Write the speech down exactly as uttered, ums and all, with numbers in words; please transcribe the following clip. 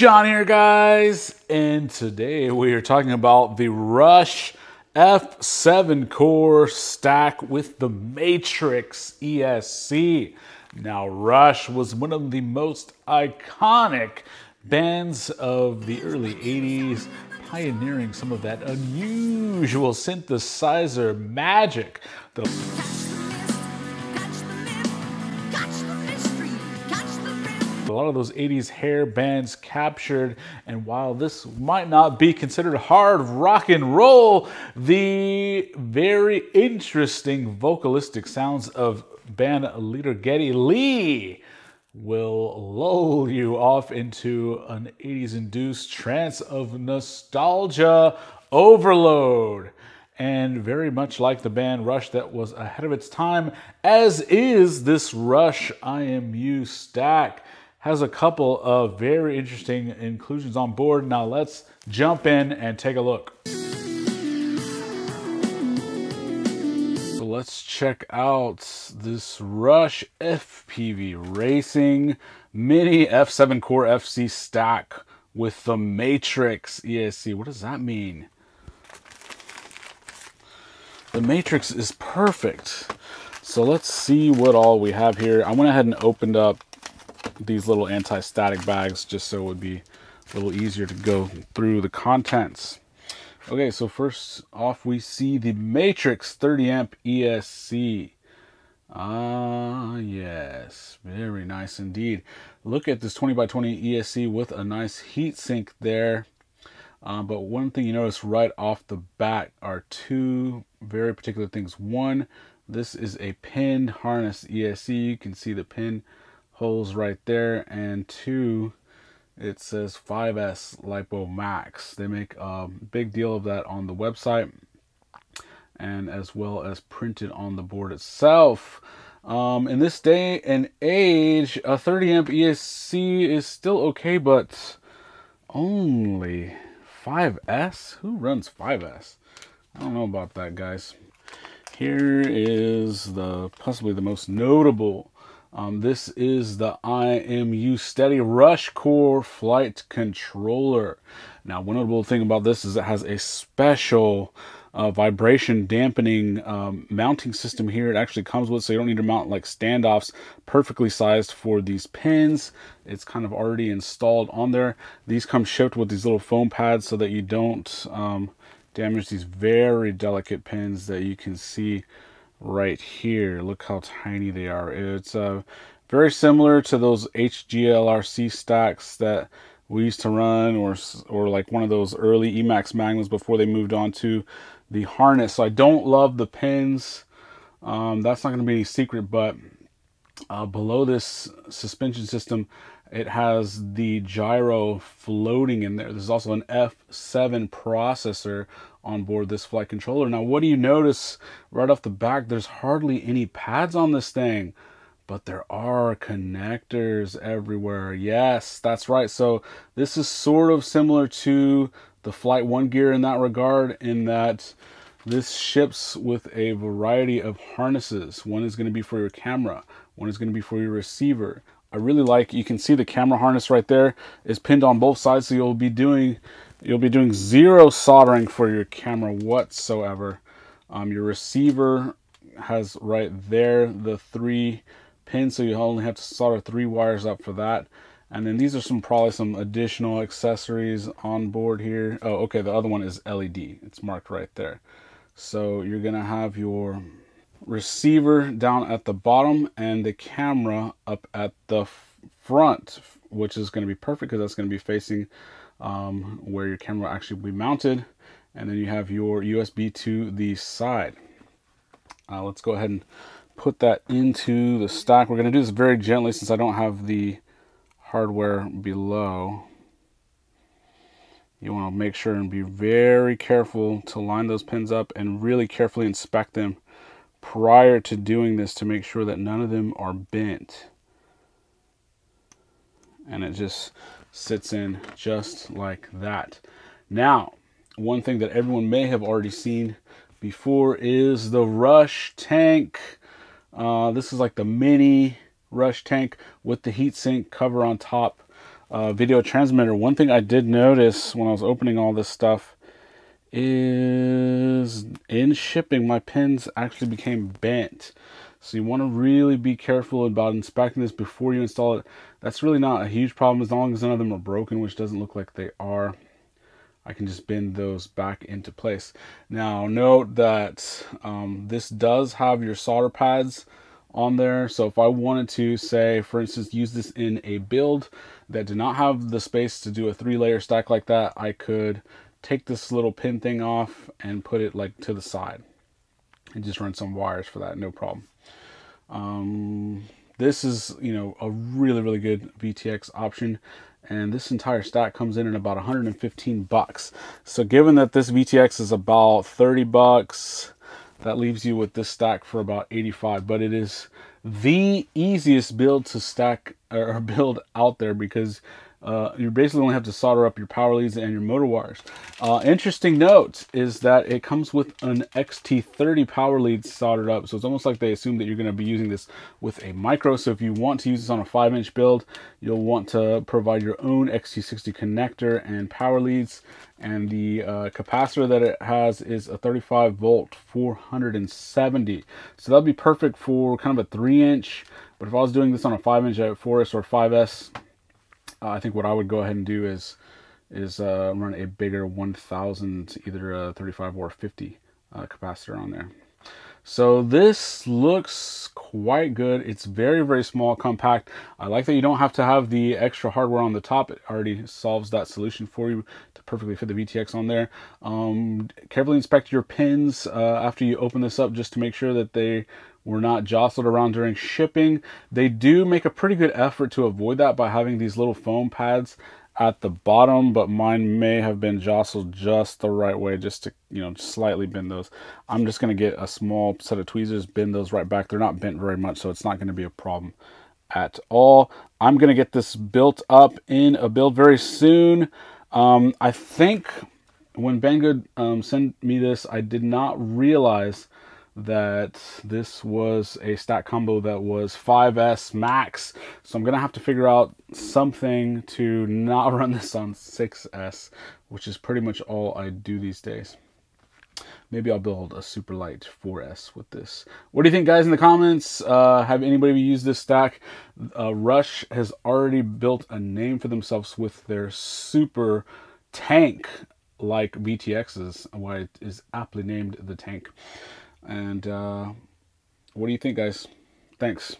John here, guys, and today we are talking about the Rush F seven core stack with the Matrix E S C. Now, Rush was one of the most iconic bands of the early eighties, pioneering some of that unusual synthesizer magic. The A lot of those eighties hair bands captured, and while this might not be considered hard rock and roll, the very interesting vocalistic sounds of band leader Getty Lee will lull you off into an eighties-induced trance of nostalgia overload. And very much like the band Rush that was ahead of its time, as is this Rush I M U stack. Has a couple of very interesting inclusions on board. Now let's jump in and take a look. So let's check out this Rush F P V Racing Mini F seven Core F C stack with the Matrix E S C. What does that mean? The Matrix is perfect. So let's see what all we have here. I went ahead and opened up these little anti-static bags just so it would be a little easier to go through the contents. Okay, so first off we see the Matrix thirty amp E S C. Ah, yes, very nice indeed. Look at this twenty by twenty E S C with a nice heat sink there. Um, but one thing you notice right off the bat are two very particular things. One, this is a pinned harness E S C. You can see the pin holes right there, and two, it says five S Lipo Max. They make a big deal of that on the website and as well as printed on the board itself. Um, in this day and age, a thirty amp E S C is still okay, but only five S? Who runs five S? I don't know about that, guys. Here is the possibly the most notable. Um, this is the I M U Steady Rush Core Flight Controller. Now, one notable thing about this is it has a special uh, vibration dampening um, mounting system here. It actually comes with, so you don't need to mount like standoffs, perfectly sized for these pins. It's kind of already installed on there. These come shipped with these little foam pads so that you don't um, damage these very delicate pins that you can see right here. Look how tiny they are. It's uh, very similar to those H G L R C stacks that we used to run, or or like one of those early E MAX magnums before they moved on to the harness. So I don't love the pins. Um, that's not going to be any secret, but uh, below this suspension system, it has the gyro floating in there. There's also an F seven processor on board this flight controller. Now, what do you notice right off the back? There's hardly any pads on this thing, but there are connectors everywhere. Yes, that's right. So this is sort of similar to the Flight One gear in that regard, in that this ships with a variety of harnesses. One is going to be for your camera. One is going to be for your receiver. I really like, you can see the camera harness right there is pinned on both sides, so you'll be doing you'll be doing zero soldering for your camera whatsoever. Um, your receiver has right there the three pins, so you only have to solder three wires up for that. And then these are some probably some additional accessories on board here. Oh, okay, the other one is L E D. It's marked right there. So you're gonna have your receiver down at the bottom and the camera up at the front, which is going to be perfect because that's going to be facing um, where your camera will actually be mounted. And then you have your U S B to the side. Uh, let's go ahead and put that into the stack. We're going to do this very gently since I don't have the hardware below. You want to make sure and be very careful to line those pins up and really carefully inspect them prior to doing this to make sure that none of them are bent, and it just sits in just like that. Now, one thing that everyone may have already seen before is the Rush tank. Uh, this is like the mini Rush tank with the heatsink cover on top. uh, video transmitter. One thing I did notice when I was opening all this stuff is in shipping, my pins actually became bent. So you want to really be careful about inspecting this before you install it. That's really not a huge problem as long as none of them are broken, which doesn't look like they are. I can just bend those back into place. Now note that um, this does have your solder pads on there. So if I wanted to, say for instance, use this in a build that did not have the space to do a three layer stack like that, I could take this little pin thing off and put it like to the side and just run some wires for that, no problem. Um, this is, you know, a really, really good V T X option. And this entire stack comes in at about one hundred fifteen bucks. So given that this V T X is about thirty bucks, that leaves you with this stack for about eighty-five, but it is the easiest build to stack or build out there because uh, you basically only have to solder up your power leads and your motor wires. Uh, interesting note is that it comes with an X T thirty power lead soldered up. So it's almost like they assume that you're going to be using this with a micro. So if you want to use this on a five inch build, you'll want to provide your own X T sixty connector and power leads. And the uh, capacitor that it has is a thirty-five volt four hundred seventy. So that'd be perfect for kind of a three inch. But if I was doing this on a five inch at four S or five S, Uh, I think what I would go ahead and do is is uh, run a bigger one thousand, either a thirty-five or fifty uh, capacitor on there. So this looks quite good. It's very, very small, compact. I like that you don't have to have the extra hardware on the top. It already solves that solution for you to perfectly fit the V T X on there. Um, carefully inspect your pins uh, after you open this up just to make sure that they were not jostled around during shipping. They do make a pretty good effort to avoid that by having these little foam pads at the bottom, but mine may have been jostled just the right way, just to, you know, slightly bend those. I'm just going to get a small set of tweezers, bend those right back. They're not bent very much, so it's not going to be a problem at all. I'm going to get this built up in a build very soon. Um, I think when Banggood um, sent me this, I did not realize that this was a stack combo that was five S max, so I'm gonna have to figure out something to not run this on six S, which is pretty much all I do these days. Maybe I'll build a super light four S with this. What do you think, guys, in the comments? Uh, have anybody used this stack? Uh, Rush has already built a name for themselves with their super tank like V T Xs, why it is aptly named the tank. And uh, what do you think, guys? Thanks.